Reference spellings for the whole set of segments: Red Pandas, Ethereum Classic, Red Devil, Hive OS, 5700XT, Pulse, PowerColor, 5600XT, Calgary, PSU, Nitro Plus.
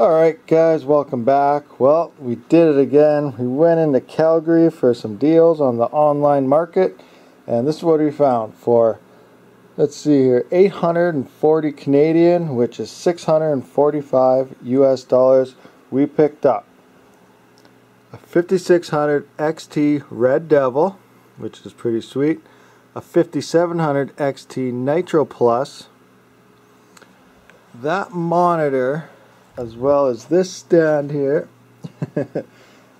Alright guys, welcome back. Well, we did it again. We went into Calgary for some deals on the online market, and this is what we found for, let's see here, 840 Canadian, which is 645 US dollars. We picked up a 5600XT Red Devil, which is pretty sweet, a 5700XT Nitro Plus. That monitor, as well as this stand here,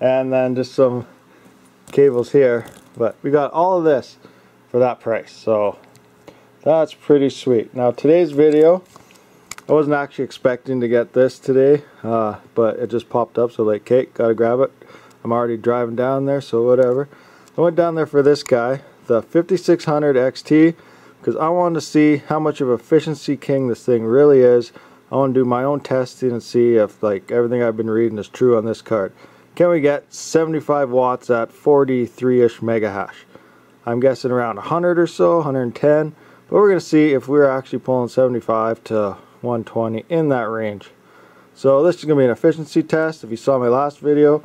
and then just some cables here, but we got all of this for that price, so that's pretty sweet. Now today's video, I wasn't actually expecting to get this today, but it just popped up, so like, Kate, gotta grab it. I'm already driving down there, so whatever. I went down there for this guy, the 5600XT, because I wanted to see how much of efficiency king this thing really is. I want to do my own testing and see if, like, everything I've been reading is true on this card. Can we get 75 watts at 43-ish mega hash? I'm guessing around 100 or so, 110. But we're going to see if we're actually pulling 75 to 120 in that range. So this is going to be an efficiency test. If you saw my last video,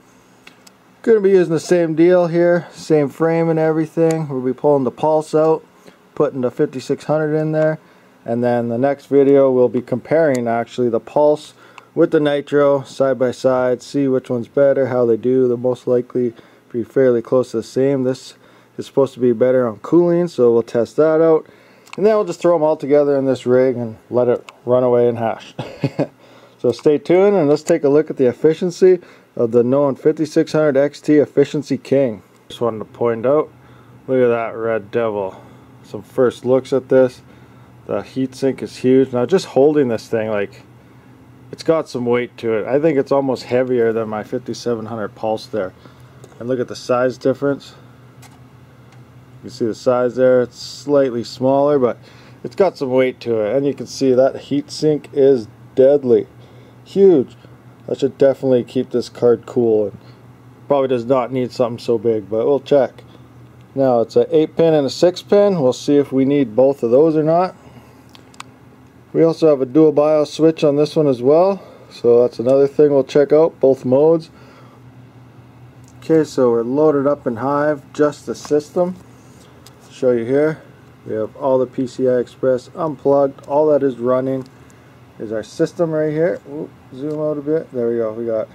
going to be using the same deal here, same frame and everything. We'll be pulling the Pulse out, putting the 5600 in there. And then the next video we'll be comparing actually the Pulse with the Nitro side by side, see which one's better, how they do. They'll most likely be fairly close to the same. This is supposed to be better on cooling, so we'll test that out. And then we'll just throw them all together in this rig and let it run away and hash. So stay tuned and let's take a look at the efficiency of the known 5600XT Efficiency King. Just wanted to point out, look at that Red Devil. Some first looks at this. The heatsink is huge. Now just holding this thing, like, it's got some weight to it. I think it's almost heavier than my 5700 Pulse there. And look at the size difference. You see the size there, it's slightly smaller, but it's got some weight to it. And you can see that heatsink is deadly. Huge. That should definitely keep this card cool. And probably does not need something so big, but we'll check. Now it's an 8-pin and a 6-pin. We'll see if we need both of those or not. We also have a dual BIOS switch on this one as well, so that's another thing we'll check out, both modes. Okay, so we're loaded up in Hive, just the system. I'll show you here. We have all the PCI Express unplugged. All that is running is our system right here. Ooh, zoom out a bit. There we go. We got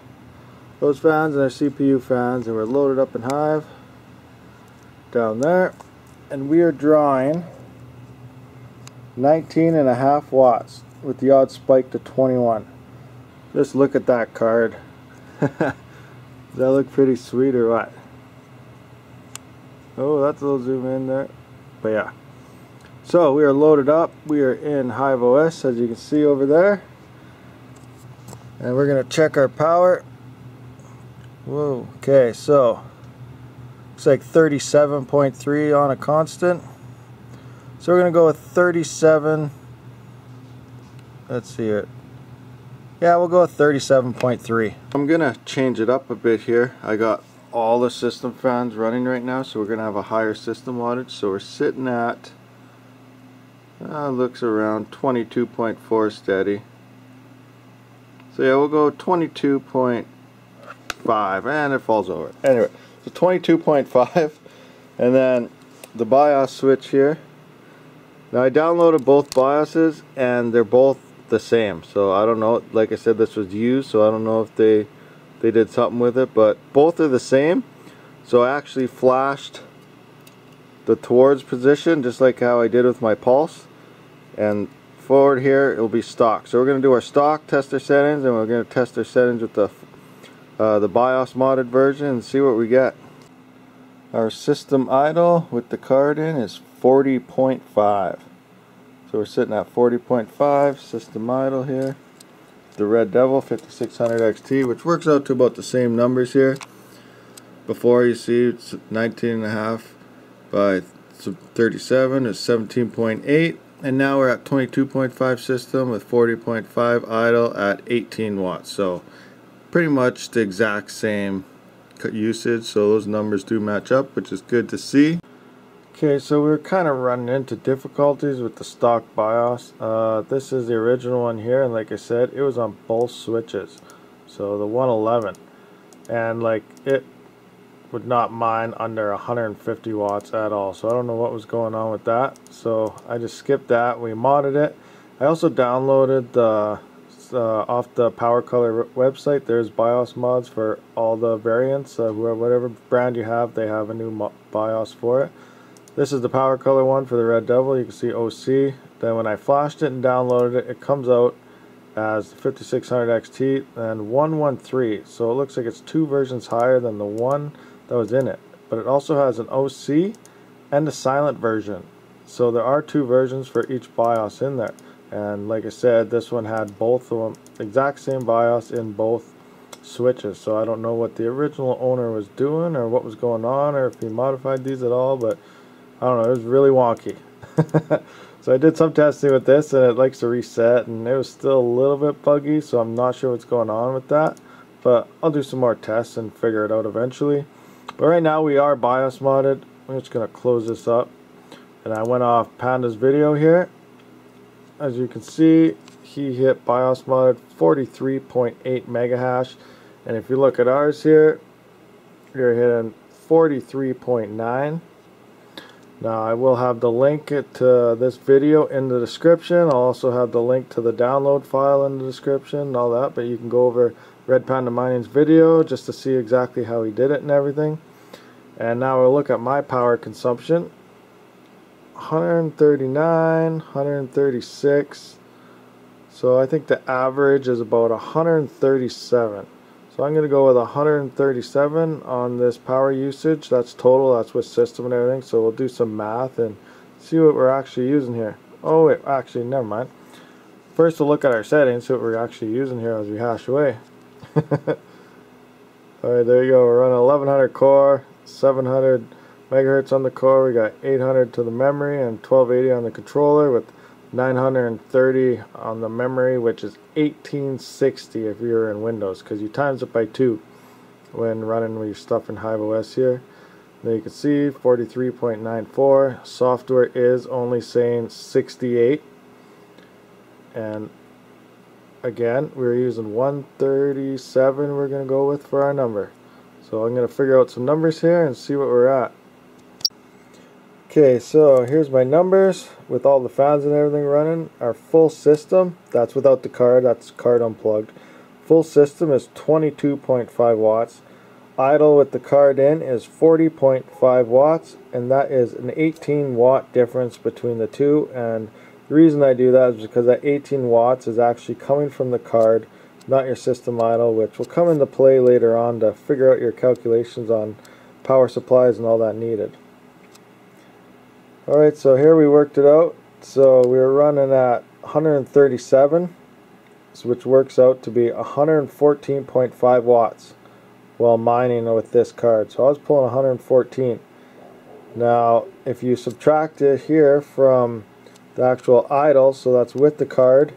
those fans and our CPU fans, and we're loaded up in Hive down there, and we are drawing 19.5 watts with the odd spike to 21. Just look at that card. Does that look pretty sweet or what? Oh, that's a little zoom in there. But yeah. So we are loaded up. We are in Hive OS, as you can see over there. And we're going to check our power. Whoa. Okay, so looks like 37.3 on a constant. So we're going to go with 37, let's see it. Yeah, we'll go with 37.3. I'm going to change it up a bit here. I got all the system fans running right now, so we're going to have a higher system wattage. So we're sitting at, looks around 22.4 steady. So yeah, we'll go 22.5, and it falls over. Anyway, so 22.5, and then the BIOS switch here. Now I downloaded both BIOSes and they're both the same, so I don't know, like I said, this was used, so I don't know if they did something with it, but both are the same. So I actually flashed the towards position just like how I did with my Pulse, and forward here it'll be stock. So we're going to do our stock, test our settings, and we're going to test our settings with the BIOS modded version and see what we get. Our system idle with the card in is 40.5. So we're sitting at 40.5 system idle here. The Red Devil 5600XT, which works out to about the same numbers here. Before, you see it's 19.5 by 37 is 17.8, and now we're at 22.5 system with 40.5 idle at 18 watts. So pretty much the exact same usage, so those numbers do match up, which is good to see. Okay, so we're kind of running into difficulties with the stock BIOS. This is the original one here, and like I said, it was on both switches. So the 111, and like it would not mine under 150 watts at all. So I don't know what was going on with that. So I just skipped that. We modded it. I also downloaded the off the PowerColor website. There's BIOS mods for all the variants. Whatever brand you have, they have a new BIOS for it. This is the PowerColor one for the Red Devil. You can see OC. Then when I flashed it and downloaded it, it comes out as 5600XT and 113. So it looks like it's two versions higher than the one that was in it. But it also has an OC and a silent version. So there are two versions for each BIOS in there. And like I said, this one had both of them, exact same BIOS in both switches. So I don't know what the original owner was doing or what was going on or if he modified these at all, but I don't know, it was really wonky. So I did some testing with this and it likes to reset, and it was still a little bit buggy, so I'm not sure what's going on with that, but I'll do some more tests and figure it out eventually. But right now we are BIOS modded. I'm just going to close this up, and I went off Panda's video here. As you can see, he hit BIOS modded 43.8 mega hash, and if you look at ours here, you're hitting 43.9. Now I will have the link to this video in the description. I'll also have the link to the download file in the description and all that, but you can go over Red Panda Mining's video just to see exactly how he did it and everything. And now we'll look at my power consumption. 139, 136. So I think the average is about 137. So I'm going to go with 137 on this power usage. That's total, that's with system and everything. So we'll do some math and see what we're actually using here. Oh wait, actually never mind. First we'll look at our settings, see what we're actually using here as we hash away. Alright, there you go. We're running 1100 core, 700 megahertz on the core. We got 800 to the memory and 1280 on the controller with 930 on the memory, which is 1860 if you're in Windows, because you times it by 2 when running with your stuff in Hive OS here. There you can see 43.94. software is only saying 68, and again we're using 137 we're going to go with for our number. So I'm going to figure out some numbers here and see what we're at. Okay, so here's my numbers with all the fans and everything running. Our full system, that's without the card, that's card unplugged. Full system is 22.5 watts. Idle with the card in is 40.5 watts, and that is an 18 watt difference between the two. And the reason I do that is because that 18 watts is actually coming from the card, not your system idle, which will come into play later on to figure out your calculations on power supplies and all that needed. Alright, so here we worked it out. So we were running at 137, which works out to be 114.5 watts while mining with this card. So I was pulling 114. Now, if you subtract it here from the actual idle, so that's with the card,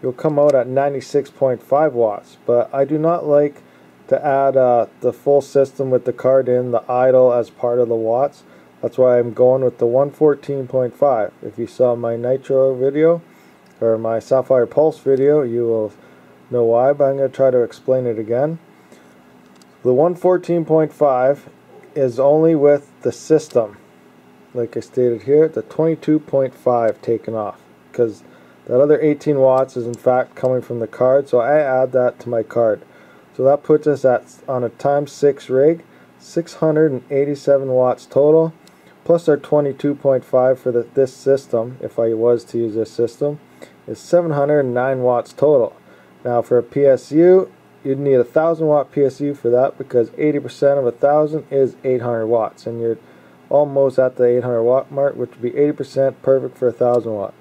you'll come out at 96.5 watts. But I do not like to add the full system with the card in, the idle, as part of the watts. That's why I'm going with the 114.5. If you saw my Nitro video or my Sapphire Pulse video, you will know why, but I'm going to try to explain it again. The 114.5 is only with the system, like I stated here, the 22.5 taken off, because that other 18 watts is in fact coming from the card, so I add that to my card. So that puts us at, on a ×6 rig, 687 watts total, plus our 22.5 for this system, if I was to use this system, is 709 watts total. Now for a PSU, you'd need a 1000 watt PSU for that, because 80% of 1000 is 800 watts, and you're almost at the 800 watt mark, which would be 80% perfect for a 1000 watt.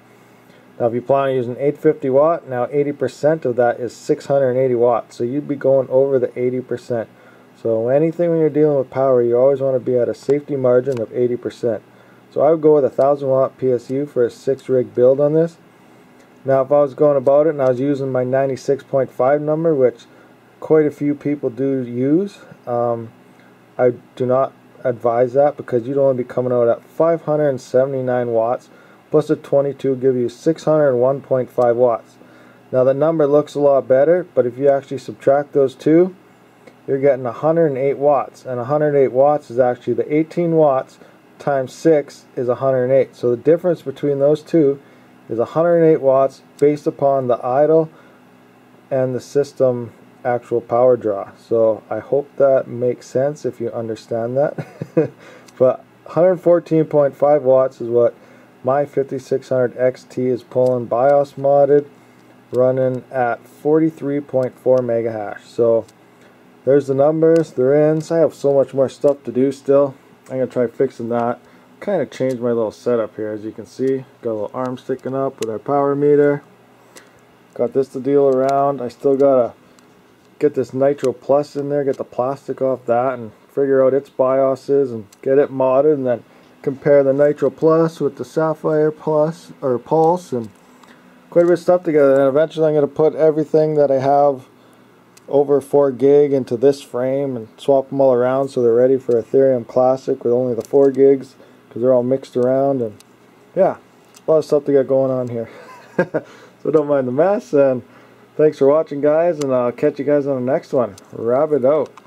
Now if you plan on using 850 watt, now 80% of that is 680 watts, so you'd be going over the 80%. So anything when you're dealing with power, you always want to be at a safety margin of 80%. So I would go with a 1000 watt PSU for a 6 rig build on this. Now if I was going about it and I was using my 96.5 number, which quite a few people do use, I do not advise that because you'd only be coming out at 579 watts plus the 22 give you 601.5 watts. Now the number looks a lot better, but if you actually subtract those two, you're getting 108 watts, and 108 watts is actually the 18 watts times 6 is 108. So the difference between those two is 108 watts based upon the idle and the system actual power draw. So I hope that makes sense if you understand that. But 114.5 watts is what my 5600XT is pulling, BIOS modded, running at 43.4 megahash. So there's the numbers, they're in. So I have so much more stuff to do still. I'm gonna try fixing that. Kind of changed my little setup here, as you can see. Got a little arm sticking up with our power meter. Got this to deal around. I still gotta get this Nitro Plus in there, get the plastic off that, and figure out its BIOSes and get it modded, and then compare the Nitro Plus with the Sapphire Plus or Pulse, and quite a bit of stuff together. And eventually I'm gonna put everything that I have over 4 gig into this frame and swap them all around so they're ready for Ethereum Classic with only the 4 gigs, because they're all mixed around. And yeah, a lot of stuff to get going on here. So don't mind the mess, and thanks for watching, guys, and I'll catch you guys on the next one. Wrap it out.